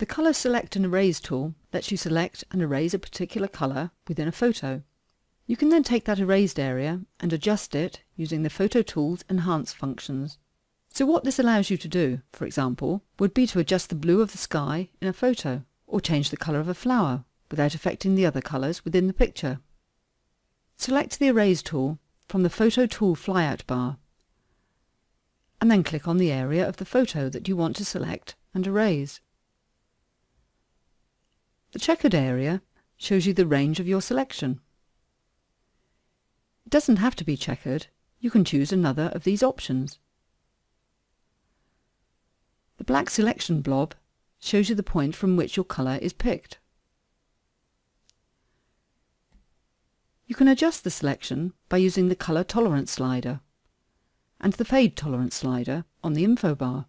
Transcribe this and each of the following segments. The Colour Select and Erase tool lets you select and erase a particular colour within a photo. You can then take that erased area and adjust it using the Photo Tool's Enhance functions. So what this allows you to do, for example, would be to adjust the blue of the sky in a photo, or change the colour of a flower, without affecting the other colours within the picture. Select the Erase tool from the Photo Tool flyout bar, and then click on the area of the photo that you want to select and erase. The checkered area shows you the range of your selection. It doesn't have to be checkered, you can choose another of these options. The black selection blob shows you the point from which your colour is picked. You can adjust the selection by using the Colour Tolerance slider and the Fade Tolerance slider on the info bar.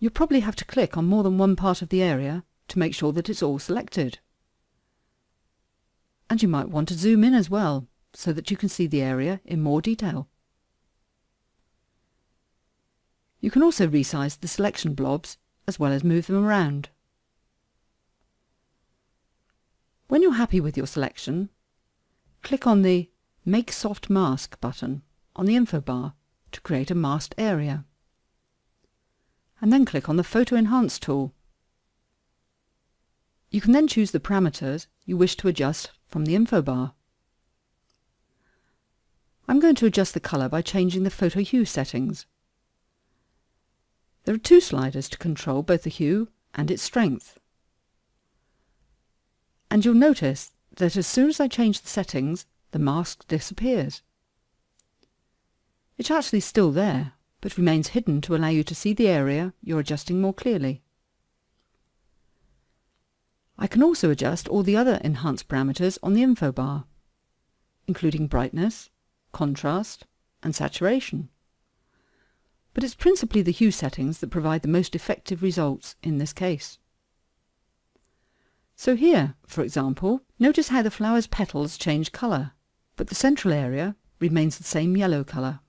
You'll probably have to click on more than one part of the area to make sure that it's all selected. And you might want to zoom in as well, so that you can see the area in more detail. You can also resize the selection blobs, as well as move them around. When you're happy with your selection, click on the Make Soft Mask button on the info bar to create a masked area, and then click on the Photo Enhance tool. You can then choose the parameters you wish to adjust from the info bar. I'm going to adjust the colour by changing the photo hue settings. There are two sliders to control both the hue and its strength. And you'll notice that as soon as I change the settings, the mask disappears. It's actually still there, but remains hidden to allow you to see the area you're adjusting more clearly. I can also adjust all the other enhance parameters on the info bar, including brightness, contrast and saturation. But it's principally the hue settings that provide the most effective results in this case. So here, for example, notice how the flower's petals change colour, but the central area remains the same yellow colour.